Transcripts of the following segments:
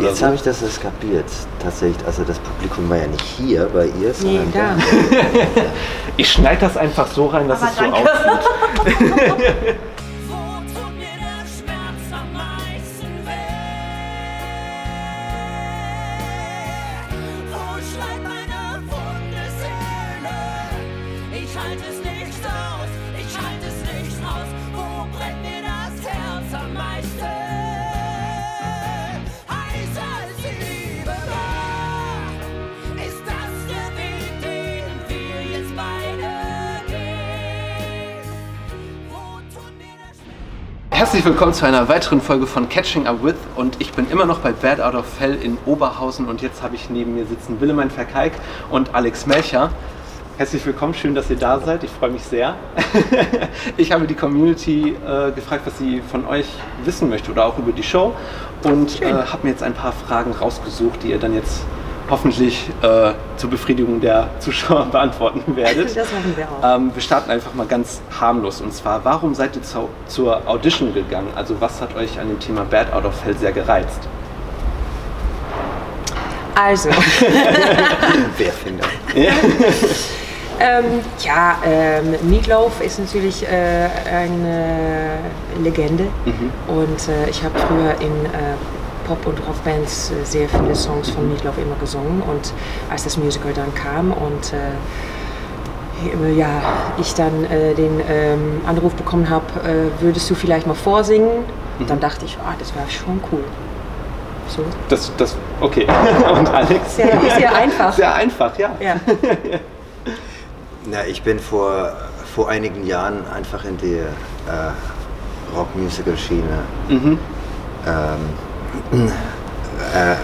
Oder jetzt so? Habe ich das kapiert, tatsächlich. Also das Publikum war ja nicht hier bei ihr, sondern nee, da. Ich schneide das einfach so rein, dass aber es danke. So aussieht. Herzlich willkommen zu einer weiteren Folge von Catching Up With, und ich bin immer noch bei Bat Out of Hell in Oberhausen, und jetzt habe ich neben mir sitzen Willemijn Verkaik und Alex Melcher. Herzlich willkommen, schön, dass ihr da seid, ich freue mich sehr. Ich habe die Community gefragt, was sie von euch wissen möchte oder auch über die Show, und habe mir jetzt ein paar Fragen rausgesucht, die ihr dann jetzt hoffentlich zur Befriedigung der Zuschauer beantworten werdet. Das machen wir auch. Wir starten einfach mal ganz harmlos, und zwar, warum seid ihr zur Audition gegangen? Also was hat euch an dem Thema Bat Out of Hell sehr gereizt? Also... Wer findet? Ja, Meat Loaf ist natürlich eine Legende, und ich habe früher in Pop- und Rockbands sehr viele Songs von Meat Loaf immer gesungen, und als das Musical dann kam und ich dann den Anruf bekommen habe, würdest du vielleicht mal vorsingen? Und dann dachte ich, das wäre schon cool. So. Das okay. Und Alex? Sehr einfach. Sehr einfach, ja. Na, ich bin vor einigen Jahren einfach in die Rock-Musical-Schiene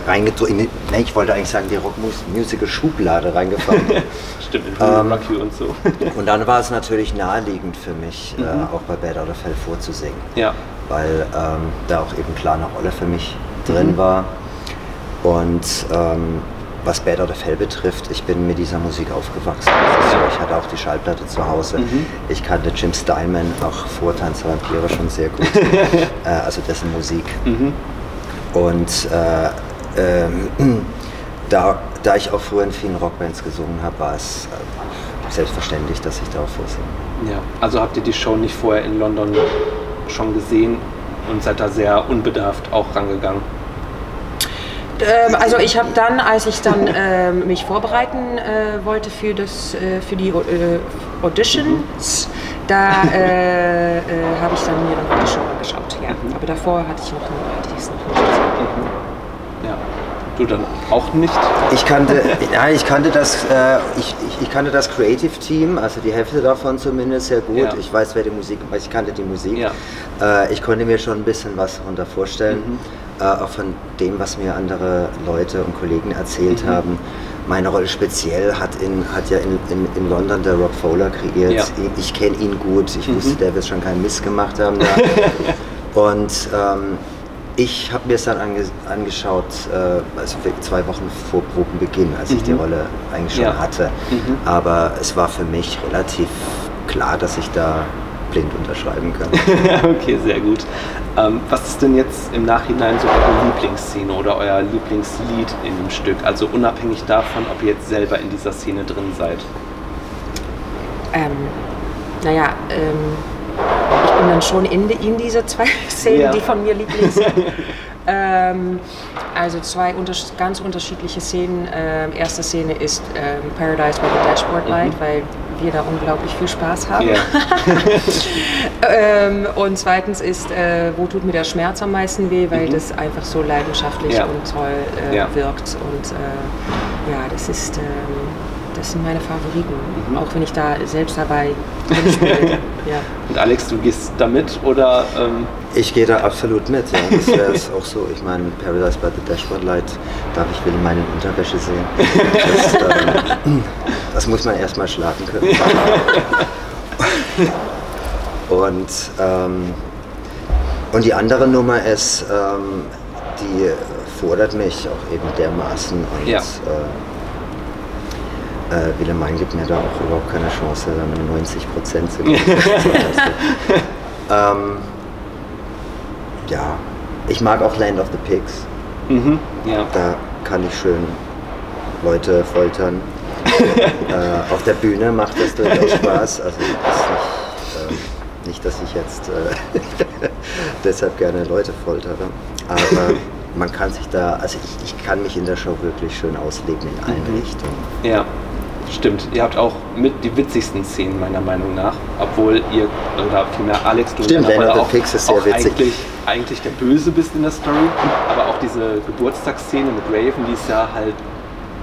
reingedrückt. Ich wollte eigentlich sagen, die Rock-Musical-Schublade reingefahren. Stimmt, und so. Und dann war es natürlich naheliegend für mich, auch bei Bat Out of Hell vorzusingen. Ja. Weil da auch eben klar eine Rolle für mich drin war. Und was Bat Out of Hell betrifft, ich bin mit dieser Musik aufgewachsen. Also ich hatte auch die Schallplatte zu Hause. Ich kannte Jim Steinman, auch vor Tanz der Vampire, schon sehr gut. Also dessen Musik. Und da ich auch früher in vielen Rockbands gesungen habe, war es selbstverständlich, dass ich darauf vorsinge. Ja, also habt ihr die Show nicht vorher in London schon gesehen und seid da sehr unbedarft auch rangegangen? Also ich habe dann, als ich dann mich vorbereiten wollte für die Auditions, da habe ich dann mir noch die Show angeschaut. Ja. Aber davor hatte ich noch nicht gesehen. Ja. Du dann auch nicht? Ich kannte das Creative Team, also die Hälfte davon zumindest, sehr gut. Ja. Ich weiß, wer die Musik, ich kannte die Musik. Ja. Ich konnte mir schon ein bisschen was darunter vorstellen, auch von dem, was mir andere Leute und Kollegen erzählt haben. Meine Rolle speziell hat ja in London der Rob Fowler kreiert. Ja. Ich kenne ihn gut, ich wusste, der wird schon keinen Mist gemacht haben. Da. Und ich habe mir es dann angeschaut, also 2 Wochen vor Probenbeginn, als ich die Rolle eigentlich schon hatte. Aber es war für mich relativ klar, dass ich da blind unterschreiben kann. Okay, sehr gut. Was ist denn jetzt im Nachhinein so eure Lieblingsszene oder euer Lieblingslied in dem Stück? Also unabhängig davon, ob ihr jetzt selber in dieser Szene drin seid. Ich bin dann schon in diese 2 Szenen, die von mir lieblich sind. Also 2 ganz unterschiedliche Szenen. Erste Szene ist Paradise by the Dashboard Light, weil wir da unglaublich viel Spaß haben. Yeah. Und zweitens ist, wo tut mir der Schmerz am meisten weh, weil das einfach so leidenschaftlich und toll wirkt. Und das ist... das sind meine Favoriten, auch wenn ich da selbst dabei spiele. Ja. Und Alex, du gehst da mit, oder? Ich gehe da absolut mit, ja. Das wäre es auch so. Ich meine, Paradise by the Dashboard Light, darf ich wieder meine Unterwäsche sehen. Das muss man erstmal schlagen können. Und die andere Nummer ist, die fordert mich auch eben dermaßen. Und, Willemijn gibt mir da auch überhaupt keine Chance, dann um 90% zu gehen. Ich mag auch Land of the Pigs. Mhm. Ja. Da kann ich schön Leute foltern. Auf der Bühne macht das durchaus Spaß. Also das nicht, dass ich jetzt deshalb gerne Leute foltere, aber man kann sich da, also ich kann mich in der Show wirklich schön ausleben in allen Richtungen. Ja, stimmt. Ihr habt auch mit die witzigsten Szenen meiner Meinung nach, obwohl ihr, oder vielmehr Alex, du eigentlich der Böse bist in der Story, aber auch diese Geburtstagsszene mit Raven, die ist ja halt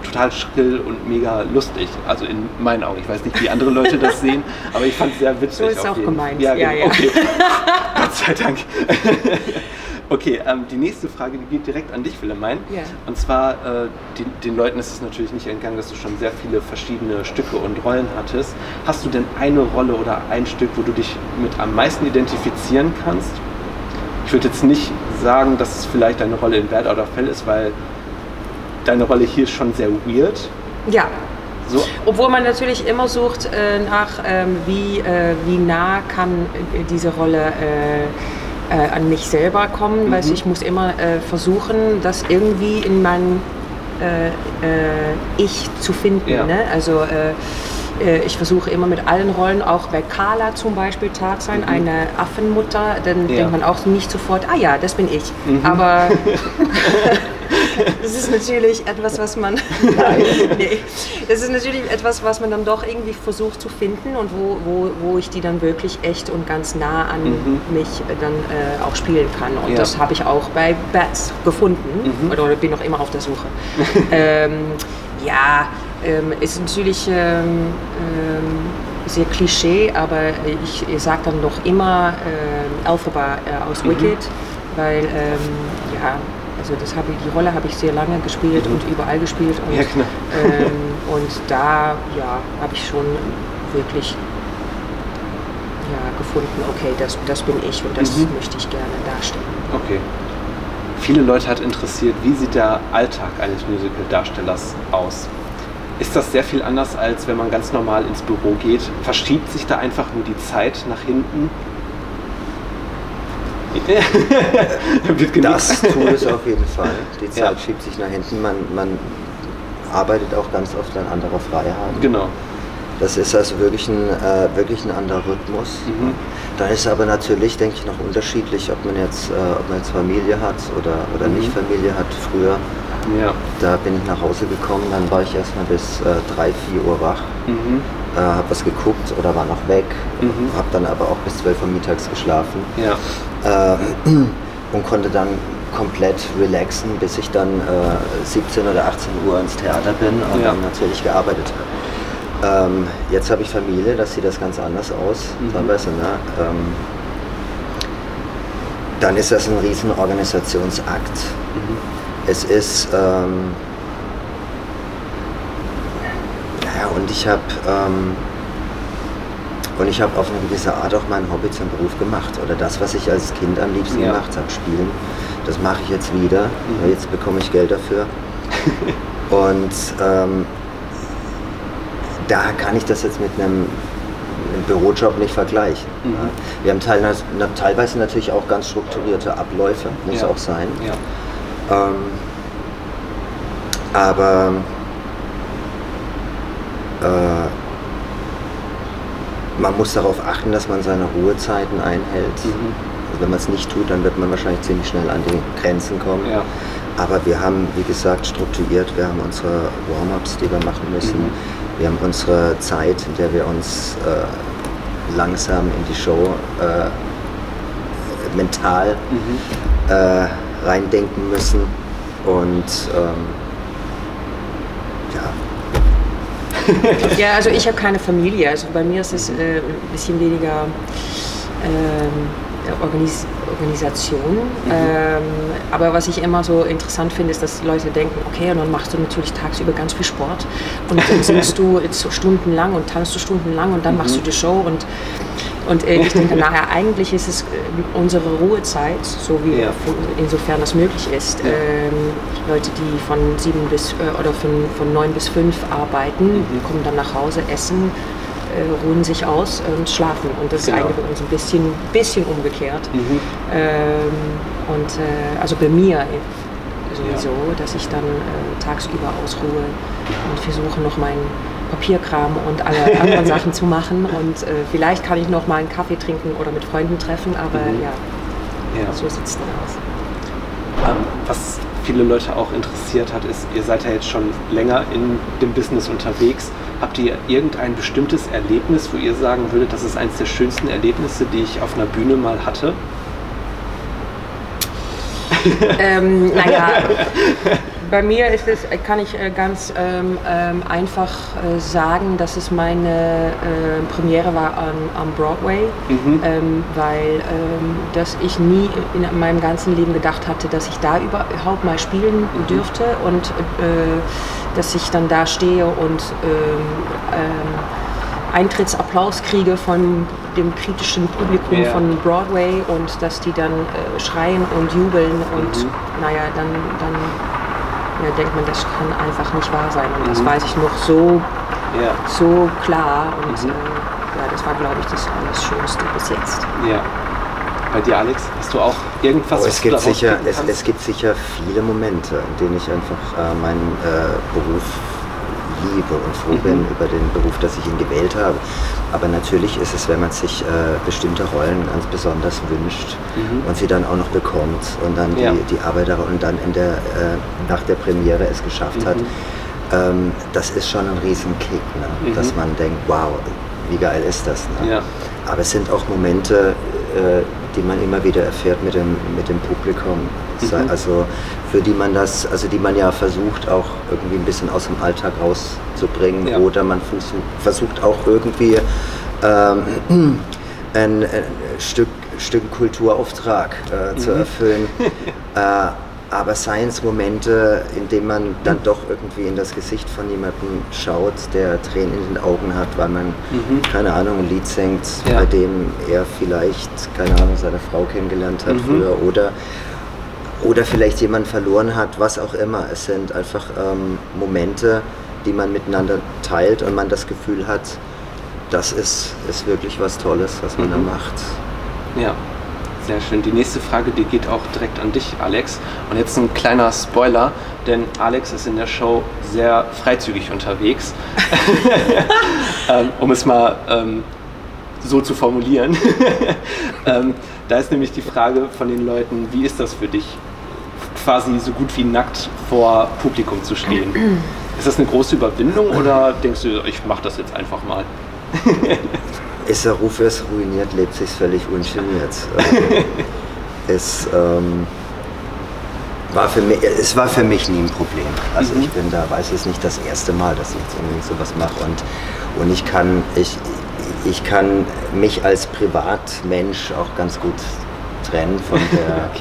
total schrill und mega lustig, also in meinen Augen. Ich weiß nicht, wie andere Leute das sehen, aber ich fand es sehr witzig. So ist auch gemeint. Ja, ja, ja. Okay. Gott sei Dank. Okay, die nächste Frage, die geht direkt an dich, Willemijn. Yeah. Und zwar, den Leuten ist es natürlich nicht entgangen, dass du schon sehr viele verschiedene Stücke und Rollen hattest. Hast du denn eine Rolle oder ein Stück, wo du dich mit am meisten identifizieren kannst? Ich würde jetzt nicht sagen, dass es vielleicht eine Rolle in Bat Out of Hell ist, weil deine Rolle hier ist schon sehr weird. Ja. So. Obwohl man natürlich immer sucht nach, wie nah kann diese Rolle an mich selber kommen, weil ich muss immer versuchen, das irgendwie in mein Ich zu finden. Ja. Ne? Also ich versuche immer mit allen Rollen, auch bei Carla zum Beispiel Tarzan, eine Affenmutter, dann denkt man auch nicht sofort, ah ja, das bin ich. Mhm. Aber das ist natürlich etwas, was man das ist natürlich etwas, was man dann doch irgendwie versucht zu finden und wo ich die dann wirklich echt und ganz nah an mich dann auch spielen kann. Und das habe ich auch bei Bats gefunden oder bin noch immer auf der Suche. Ist natürlich sehr Klischee, aber ich sage dann noch immer Elphaba aus Wicked, weil also die Rolle habe ich sehr lange gespielt und überall gespielt und, und da habe ich schon wirklich gefunden, okay, das bin ich und das möchte ich gerne darstellen. Okay. Viele Leute hat interessiert, wie sieht der Alltag eines Musical-Darstellers aus? Ist das sehr viel anders, als wenn man ganz normal ins Büro geht? Verschiebt sich da einfach nur die Zeit nach hinten? Das tut es auf jeden Fall. Die Zeit schiebt sich nach hinten. Man arbeitet auch ganz oft an anderer Freiheit. Genau. Das ist also wirklich ein anderer Rhythmus. Mhm. Da ist aber natürlich, denke ich, noch unterschiedlich, ob man jetzt Familie hat oder nicht Familie hat. Früher, da bin ich nach Hause gekommen, dann war ich erstmal bis 3, 4 Uhr wach. Mhm. Habe was geguckt oder war noch weg, habe dann aber auch bis 12 Uhr mittags geschlafen und konnte dann komplett relaxen, bis ich dann 17 oder 18 Uhr ins Theater bin und dann natürlich gearbeitet habe. Jetzt habe ich Familie, das sieht das ganz anders aus, teilweise, ne? Dann ist das ein riesen Organisationsakt. Es ist und ich habe auf eine gewisse Art auch meinen Hobby zum Beruf gemacht. Oder das, was ich als Kind am liebsten gemacht habe, spielen. Das mache ich jetzt wieder. Jetzt bekomme ich Geld dafür. Und da kann ich das jetzt mit einem Bürojob nicht vergleichen. Mhm. Wir haben teilweise natürlich auch ganz strukturierte Abläufe, muss auch sein. Ja. Aber man muss darauf achten, dass man seine Ruhezeiten einhält. Also wenn man es nicht tut, dann wird man wahrscheinlich ziemlich schnell an die Grenzen kommen. Ja. Aber wir haben, wie gesagt, strukturiert. Wir haben unsere Warm-ups, die wir machen müssen. Wir haben unsere Zeit, in der wir uns langsam in die Show mental reindenken müssen. Und ja, also ich habe keine Familie, also bei mir ist es ein bisschen weniger Organisation, aber was ich immer so interessant finde, ist, dass Leute denken, okay, und dann machst du natürlich tagsüber ganz viel Sport und dann singst du stundenlang und tanzt du stundenlang und dann machst du die Show und ich denke, naja, eigentlich ist es unsere Ruhezeit, so wie insofern das möglich ist. Leute, die von 7 bis oder von 9 bis 5 arbeiten, kommen dann nach Hause, essen, ruhen sich aus und schlafen. Und das ist eigentlich bei uns ein bisschen umgekehrt. Also bei mir, also sowieso, dass ich dann tagsüber ausruhe und versuche noch meinen Papierkram und alle anderen Sachen zu machen. Und vielleicht kann ich noch mal einen Kaffee trinken oder mit Freunden treffen, aber ja, so sieht es dann aus. Was viele Leute auch interessiert hat, ist, ihr seid ja jetzt schon länger in dem Business unterwegs. Habt ihr irgendein bestimmtes Erlebnis, wo ihr sagen würdet, das ist eines der schönsten Erlebnisse, die ich auf einer Bühne mal hatte? Naja, bei mir ist es, kann ich ganz einfach sagen, dass es meine Premiere war am Broadway, weil dass ich nie in meinem ganzen Leben gedacht hatte, dass ich da überhaupt mal spielen dürfte und dass ich dann da stehe und Eintrittsapplaus kriege von dem kritischen Publikum von Broadway und dass die dann schreien und jubeln und naja, dann ja, denkt man, das kann einfach nicht wahr sein und das weiß ich noch so, so klar und ja, das war, glaube ich, das Allerschönste bis jetzt. Ja. Bei dir, Alex, hast du auch irgendwas? Oh, es gibt sicher viele Momente, in denen ich einfach meinen Beruf liebe und froh bin über den Beruf, dass ich ihn gewählt habe. Aber natürlich ist es, wenn man sich bestimmte Rollen ganz besonders wünscht und sie dann auch noch bekommt und dann die Arbeit und dann nach der Premiere es geschafft hat, das ist schon ein Riesenkick, ne? Dass man denkt, wow, wie geil ist das? Ne? Ja. Aber es sind auch Momente, die man immer wieder erfährt mit dem Publikum, also für die man die man ja versucht auch irgendwie ein bisschen aus dem Alltag rauszubringen oder man versucht auch irgendwie ein Stück Kulturauftrag zu erfüllen, aber Science-Momente, in denen man dann doch irgendwie in das Gesicht von jemandem schaut, der Tränen in den Augen hat, weil man, keine Ahnung, ein Lied singt, bei dem er vielleicht, keine Ahnung, seine Frau kennengelernt hat früher oder vielleicht jemanden verloren hat, was auch immer. Es sind einfach Momente, die man miteinander teilt und man das Gefühl hat, das ist wirklich was Tolles, was man da macht. Ja. Sehr schön. Die nächste Frage, die geht auch direkt an dich, Alex. Und jetzt ein kleiner Spoiler, denn Alex ist in der Show sehr freizügig unterwegs, um es mal so zu formulieren. Da ist nämlich die Frage von den Leuten, wie ist das für dich, quasi so gut wie nackt vor Publikum zu stehen? Ist das eine große Überwindung oder denkst du, ich mache das jetzt einfach mal? Ist der Ruf erst ruiniert, lebt sich völlig ungeniert. Es war für mich nie ein Problem. Also ich bin da, weiß es nicht das erste Mal, dass ich jetzt unbedingt sowas mache. Und ich kann mich als Privatmensch auch ganz gut trennen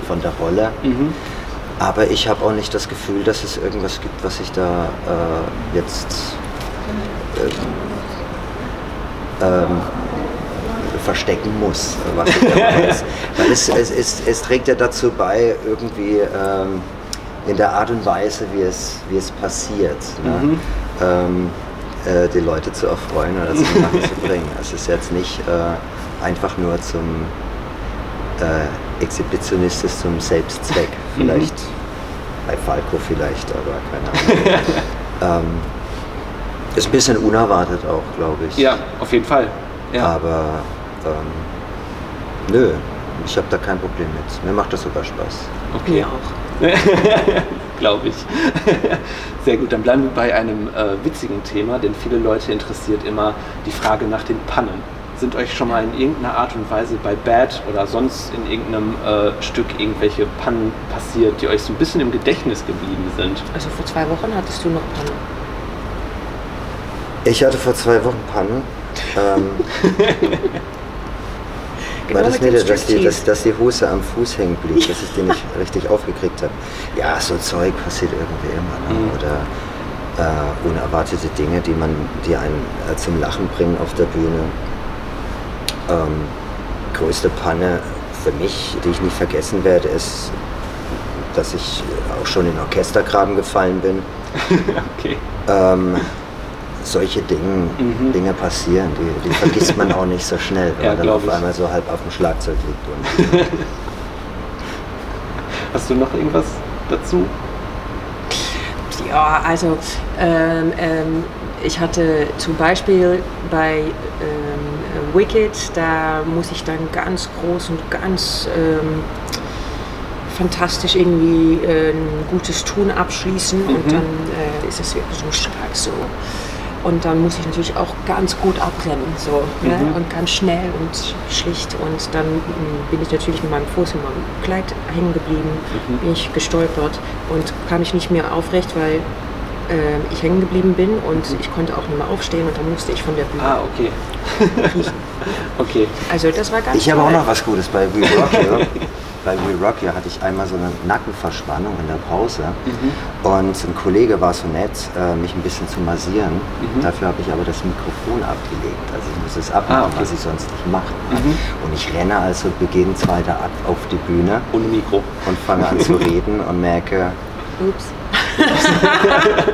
von der Rolle. Aber ich habe auch nicht das Gefühl, dass es irgendwas gibt, was ich da jetzt verstecken muss, was ich da weiß. Weil es trägt ja dazu bei, irgendwie in der Art und Weise, wie es passiert, ne? Die Leute zu erfreuen oder zum Lachen zu bringen. Es ist jetzt nicht einfach nur zum Exhibitionismus, zum Selbstzweck. Vielleicht bei Falco vielleicht, aber keine Ahnung. Ist ein bisschen unerwartet auch, glaube ich. Ja, auf jeden Fall. Ja. Aber nö, ich habe da kein Problem mit. Mir macht das sogar Spaß. Okay, mir auch. Glaube ich. Sehr gut, dann bleiben wir bei einem witzigen Thema, denn viele Leute interessiert immer die Frage nach den Pannen. Sind euch schon mal in irgendeiner Art und Weise bei Bat oder sonst in irgendeinem Stück irgendwelche Pannen passiert, die euch so ein bisschen im Gedächtnis geblieben sind? Also vor 2 Wochen hattest du noch Pannen. Ich hatte vor 2 Wochen Pannen. War das nicht, dass die Hose am Fuß hängen blieb, dass ich die nicht richtig aufgekriegt habe. Ja, so Zeug passiert irgendwie immer. Ne? Oder unerwartete Dinge, die einen zum Lachen bringen auf der Bühne. Größte Panne für mich, die ich nicht vergessen werde, ist, dass ich auch schon in Orchestergraben gefallen bin. Okay. Solche Dinge passieren, die vergisst man auch nicht so schnell, wenn man dann auf einmal so halb auf dem Schlagzeug liegt. Hast du noch irgendwas dazu? Ja, also ich hatte zum Beispiel bei Wicked, da muss ich dann ganz groß und ganz fantastisch irgendwie ein gutes Tun abschließen und dann ist es wirklich so stark so. Und dann muss ich natürlich auch ganz gut abrennen so, ne? Und ganz schnell und schlicht. Und dann bin ich natürlich mit meinem Fuß in meinem Kleid hängen geblieben, bin ich gestolpert und kam mich nicht mehr aufrecht, weil ich hängen geblieben bin und ich konnte auch nicht mehr aufstehen und dann musste ich von der Bühne. Ah, okay. Okay. Also das war ganz toll. Ich habe auch noch was Gutes bei We Rock Here. Bei We Rock Here hatte ich einmal so eine Nackenverspannung in der Pause und ein Kollege war so nett, mich ein bisschen zu massieren. Dafür habe ich aber das Mikrofon abgelegt, also ich muss es abmachen, was ich sonst nicht mache. Und ich renne also Beginn zweiter Akt auf die Bühne ohne Mikro und fange an zu reden und merke, ups. Dass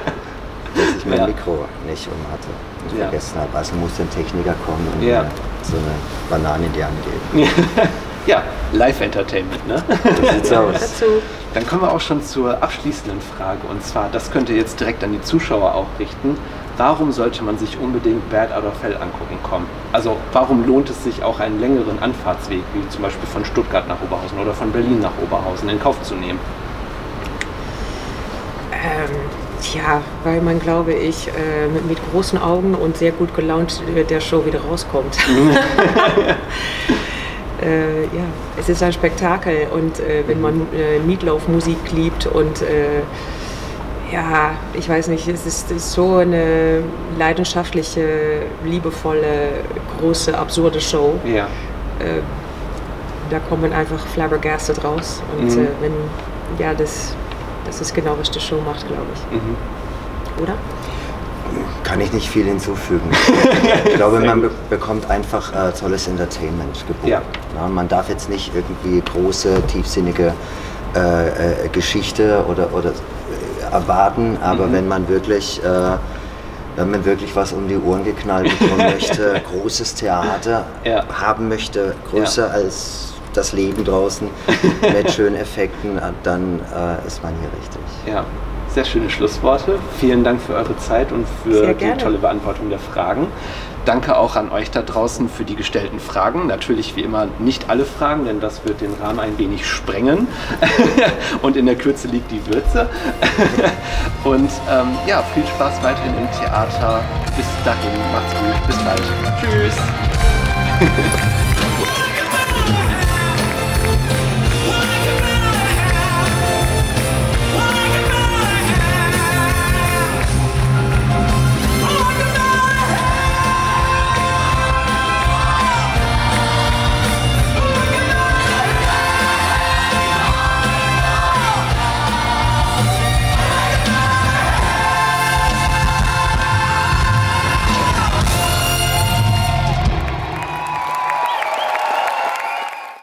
ich mein Mikro nicht hatte und vergessen habe. Also muss ein Techniker kommen und mir so eine Banane in die Hand geben. Ja, Live-Entertainment, ne? Das sieht's aus. Dann kommen wir auch schon zur abschließenden Frage. Und zwar, das könnt ihr jetzt direkt an die Zuschauer auch richten. Warum sollte man sich unbedingt Bat Out of Hell angucken kommen? Also warum lohnt es sich auch einen längeren Anfahrtsweg, wie zum Beispiel von Stuttgart nach Oberhausen oder von Berlin nach Oberhausen, in Kauf zu nehmen? Ja, weil man, glaube ich, mit großen Augen und sehr gut gelaunt der Show wieder rauskommt. Ja, es ist ein Spektakel und wenn man Meat Loaf Musik liebt und ja, ich weiß nicht, es ist so eine leidenschaftliche, liebevolle, große, absurde Show. Ja. Da kommen einfach flabbergasted raus und wenn, ja, das ist genau, was die Show macht, glaube ich. Oder? Kann ich nicht viel hinzufügen. Ich glaube, man bekommt einfach tolles Entertainment geboten. Ja. Ja, man darf jetzt nicht irgendwie große, tiefsinnige Geschichte oder erwarten, aber wenn man wirklich was um die Ohren geknallt bekommen möchte, großes Theater haben möchte, größer als das Leben draußen mit schönen Effekten, dann ist man hier richtig. Ja, sehr schöne Schlussworte. Vielen Dank für eure Zeit und für die tolle Beantwortung der Fragen. Danke auch an euch da draußen für die gestellten Fragen. Natürlich wie immer nicht alle Fragen, denn das wird den Rahmen ein wenig sprengen. Und in der Kürze liegt die Würze. Und ja, viel Spaß weiterhin im Theater. Bis dahin, macht's gut, bis bald. Tschüss.